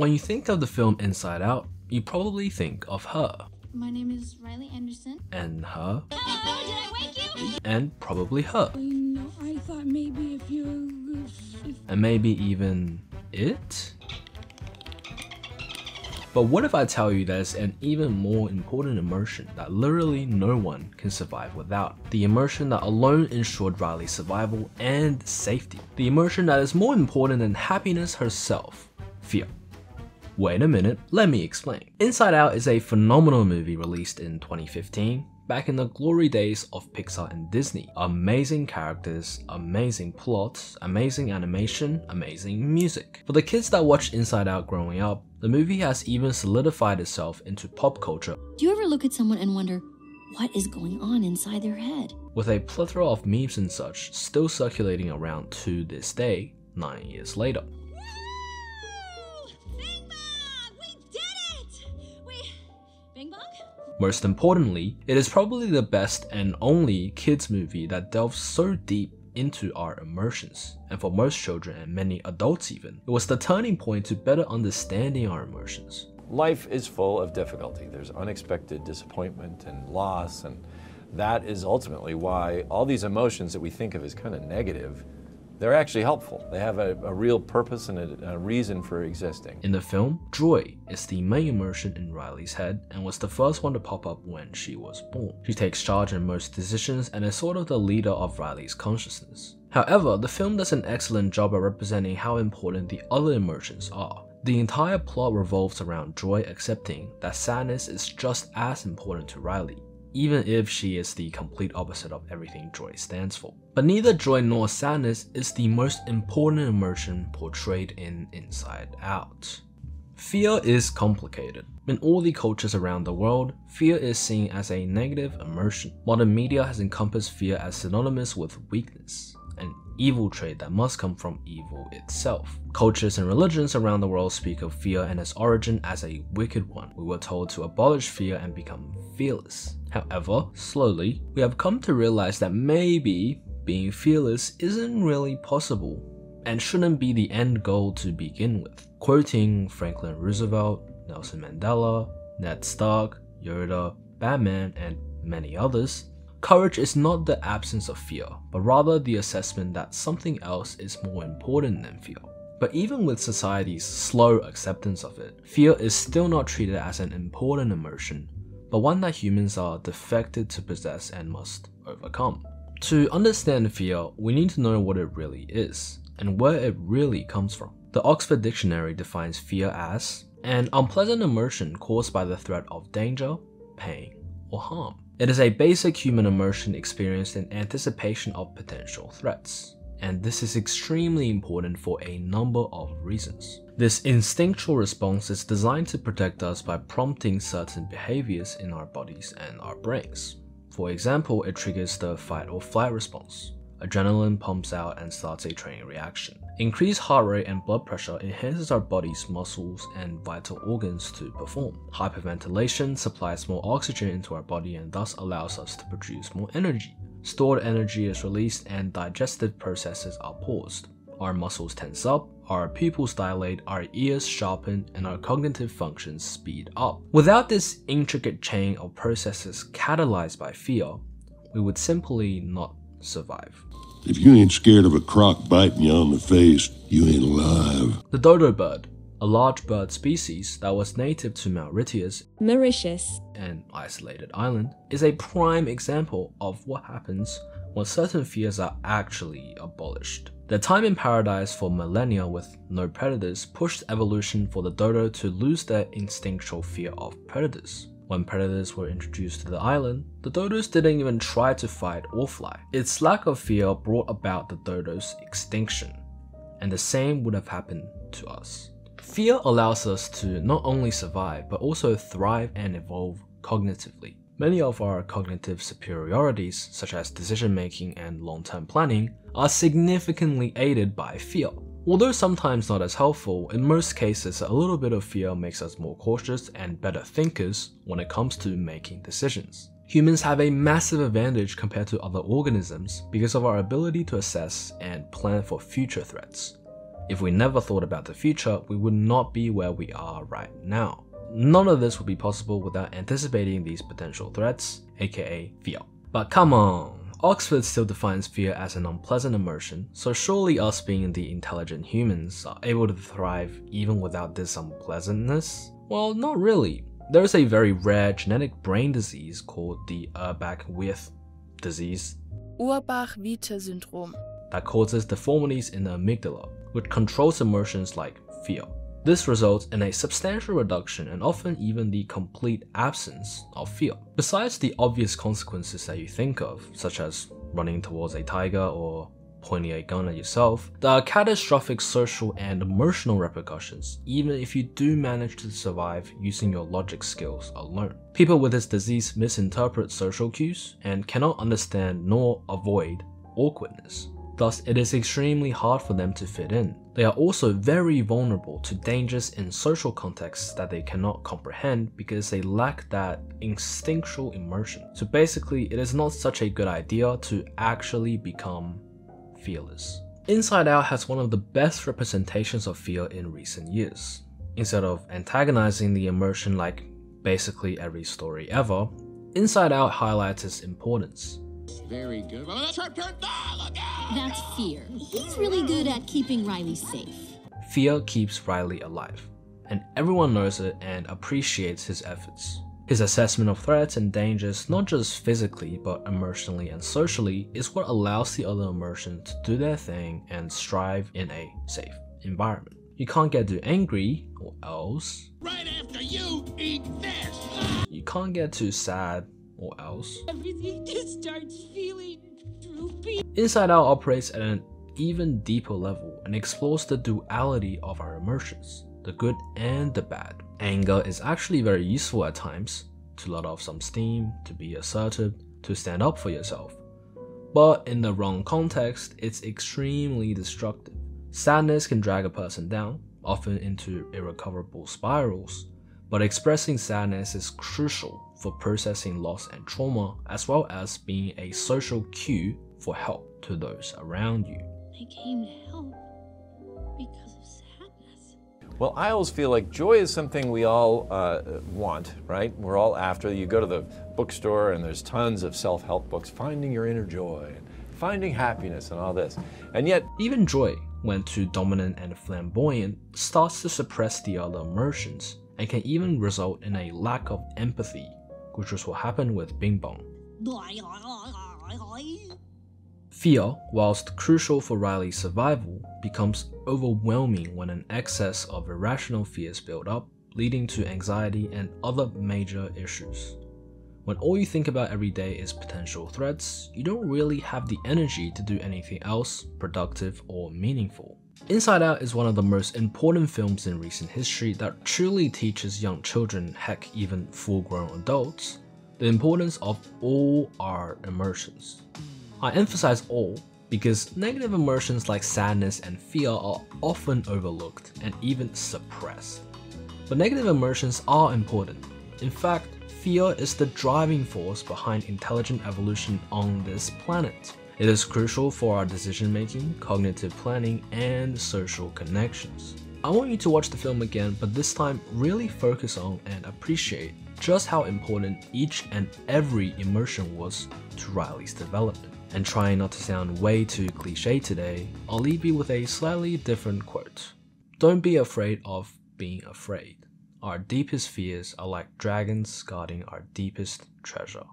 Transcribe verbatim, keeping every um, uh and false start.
When you think of the film Inside Out, you probably think of her. My name is Riley Anderson. And her. Hello, did I wake you? And probably her. You know, I thought maybe if you... If... And maybe even it? But what if I tell you there's an even more important emotion that literally no one can survive without? The emotion that alone ensured Riley's survival and safety. The emotion that is more important than happiness herself, fear. Wait a minute, let me explain. Inside Out is a phenomenal movie released in twenty fifteen, back in the glory days of Pixar and Disney. Amazing characters, amazing plots, amazing animation, amazing music. For the kids that watched Inside Out growing up, the movie has even solidified itself into pop culture. Do you ever look at someone and wonder, what is going on inside their head? With a plethora of memes and such still circulating around to this day, nine years later. Most importantly, it is probably the best and only kids movie that delves so deep into our emotions, and for most children and many adults even, it was the turning point to better understanding our emotions. Life is full of difficulty. There's unexpected disappointment and loss, and that is ultimately why all these emotions that we think of as kind of negative, they're actually helpful. They have a, a real purpose and a, a reason for existing. In the film, joy is the main emotion in Riley's head and was the first one to pop up when she was born. She takes charge in most decisions and is sort of the leader of Riley's consciousness. However, the film does an excellent job at representing how important the other emotions are. The entire plot revolves around Joy accepting that sadness is just as important to Riley, even if she is the complete opposite of everything joy stands for. But neither joy nor sadness is the most important emotion portrayed in Inside Out. Fear is complicated. In all the cultures around the world, fear is seen as a negative emotion. Modern media has encompassed fear as synonymous with weakness, an evil trait that must come from evil itself. Cultures and religions around the world speak of fear and its origin as a wicked one. We were told to abolish fear and become fearless. However, slowly, we have come to realize that maybe being fearless isn't really possible and shouldn't be the end goal to begin with. Quoting Franklin Roosevelt, Nelson Mandela, Ned Stark, Yoda, Batman, and many others, courage is not the absence of fear, but rather the assessment that something else is more important than fear. But even with society's slow acceptance of it, fear is still not treated as an important emotion, but one that humans are defected to possess and must overcome. To understand fear, we need to know what it really is, and where it really comes from. The Oxford Dictionary defines fear as an unpleasant emotion caused by the threat of danger, pain, or harm. It is a basic human emotion experienced in anticipation of potential threats, and this is extremely important for a number of reasons. This instinctual response is designed to protect us by prompting certain behaviors in our bodies and our brains. For example, it triggers the fight or flight response. Adrenaline pumps out and starts a training reaction. Increased heart rate and blood pressure enhances our body's muscles and vital organs to perform. Hyperventilation supplies more oxygen into our body and thus allows us to produce more energy. Stored energy is released and digestive processes are paused. Our muscles tense up, our pupils dilate, our ears sharpen, and our cognitive functions speed up. Without this intricate chain of processes catalyzed by fear, we would simply not survive. If you ain't scared of a croc biting you on the face, you ain't alive. The dodo bird, a large bird species that was native to Mauritius, Mauritius, an isolated island, is a prime example of what happens when certain fears are actually abolished. Their time in paradise for millennia with no predators pushed evolution for the dodo to lose their instinctual fear of predators. When predators were introduced to the island, the dodos didn't even try to fight or fly. Its lack of fear brought about the dodo's extinction, and the same would have happened to us. Fear allows us to not only survive, but also thrive and evolve cognitively. Many of our cognitive superiorities, such as decision-making and long-term planning, are significantly aided by fear. Although sometimes not as helpful, in most cases a little bit of fear makes us more cautious and better thinkers when it comes to making decisions. Humans have a massive advantage compared to other organisms because of our ability to assess and plan for future threats. If we never thought about the future, we would not be where we are right now. None of this would be possible without anticipating these potential threats, aka fear. But come on, Oxford still defines fear as an unpleasant emotion, so surely us being the intelligent humans are able to thrive even without this unpleasantness? Well, not really. There is a very rare genetic brain disease called the Urbach-Wiethe disease Urbach-Wiethe syndrome that causes deformities in the amygdala, which controls emotions like fear. This results in a substantial reduction and often even the complete absence of fear. Besides the obvious consequences that you think of, such as running towards a tiger or pointing a gun at yourself, there are catastrophic social and emotional repercussions, even if you do manage to survive using your logic skills alone. People with this disease misinterpret social cues and cannot understand nor avoid awkwardness. Thus, it is extremely hard for them to fit in. They are also very vulnerable to dangers in social contexts that they cannot comprehend because they lack that instinctual immersion. So basically, it is not such a good idea to actually become fearless. Inside Out has one of the best representations of fear in recent years. Instead of antagonizing the immersion like basically every story ever, Inside Out highlights its importance. Very good. Well, that's, right. oh, no, that's no. fear. He's really good at keeping Riley safe. Fear keeps Riley alive, and everyone knows it and appreciates his efforts. His assessment of threats and dangers, not just physically but emotionally and socially, is what allows the other immersion to do their thing and strive in a safe environment. You can't get too angry, or else. Right after you eat this. You can't get too sad, or else. Everything just starts feeling droopy. Inside Out operates at an even deeper level and explores the duality of our emotions, the good and the bad. Anger is actually very useful at times, to let off some steam, to be assertive, to stand up for yourself. But in the wrong context, it's extremely destructive. Sadness can drag a person down, often into irrecoverable spirals, but expressing sadness is crucial for processing loss and trauma, as well as being a social cue for help to those around you. I came to help because of sadness. Well, I always feel like joy is something we all uh, want, right? We're all after. You go to the bookstore and there's tons of self-help books, finding your inner joy, finding happiness and all this. And yet, even joy, when too dominant and flamboyant, starts to suppress the other emotions and can even result in a lack of empathy, which was what happened with Bing Bong. Fear, whilst crucial for Riley's survival, becomes overwhelming when an excess of irrational fears build up, leading to anxiety and other major issues. When all you think about every day is potential threats, you don't really have the energy to do anything else productive or meaningful. Inside Out is one of the most important films in recent history that truly teaches young children, heck, even full-grown adults, the importance of all our emotions. I emphasize all because negative emotions like sadness and fear are often overlooked and even suppressed. But negative emotions are important. In fact, fear is the driving force behind intelligent evolution on this planet. It is crucial for our decision-making, cognitive planning, and social connections. I want you to watch the film again, but this time really focus on and appreciate just how important each and every emotion was to Riley's development. And trying not to sound way too cliché today, I'll leave you with a slightly different quote. Don't be afraid of being afraid. Our deepest fears are like dragons guarding our deepest treasure.